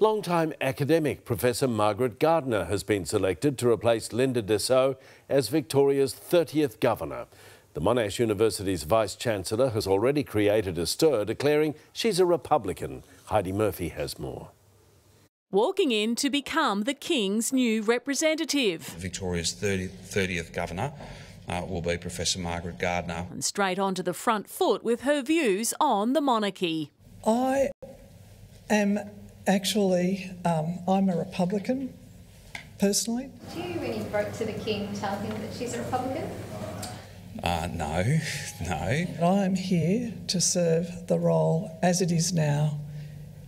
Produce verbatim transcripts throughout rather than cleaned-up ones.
Long-time academic Professor Margaret Gardner has been selected to replace Linda Dessau as Victoria's thirtieth Governor. The Monash University's Vice-Chancellor has already created a stir, declaring she's a Republican. Heidi Murphy has more. Walking in to become the King's new representative. Victoria's thirtieth Governor uh, will be Professor Margaret Gardner. And straight onto the front foot with her views on the monarchy. I am... Actually, um, I'm a Republican, personally. Do you, when you broke to the King, tell him that she's a Republican? Uh, no, no. I'm here to serve the role as it is now,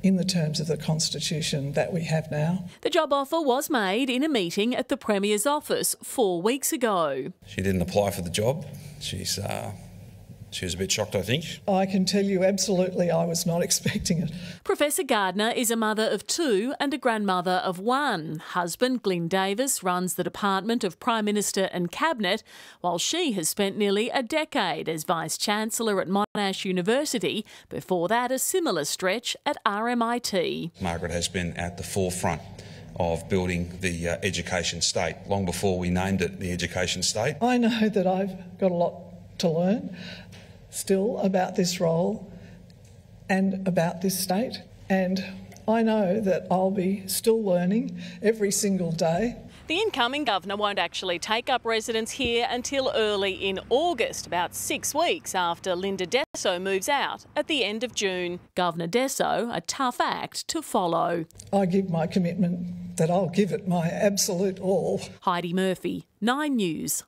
in the terms of the Constitution that we have now. The job offer was made in a meeting at the Premier's office four weeks ago. She didn't apply for the job. She's... Uh... She was a bit shocked, I think. I can tell you absolutely I was not expecting it. Professor Gardner is a mother of two and a grandmother of one. Husband Glyn Davis runs the Department of Prime Minister and Cabinet, while she has spent nearly a decade as Vice-Chancellor at Monash University, before that a similar stretch at R M I T. Margaret has been at the forefront of building the uh, education state, long before we named it the education state. I know that I've got a lot to learn still about this role and about this state, and I know that I'll be still learning every single day. The incoming Governor won't actually take up residence here until early in August, about six weeks after Linda Dessau moves out at the end of June. Governor Dessau, a tough act to follow. I give my commitment that I'll give it my absolute all. Heidi Murphy, nine news.